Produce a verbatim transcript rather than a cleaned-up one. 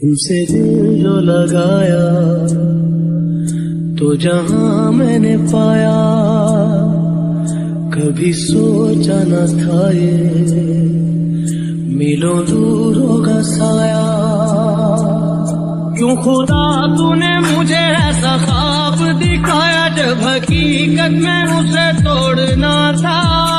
तुमसे दिल जो लगाया तो जहां मैंने पाया, कभी सोचा न था ये मिलों दूर होगा साया। क्यों खुदा तूने मुझे ऐसा ख्वाब दिखाया, जब हकीकत में उसे तोड़ना था।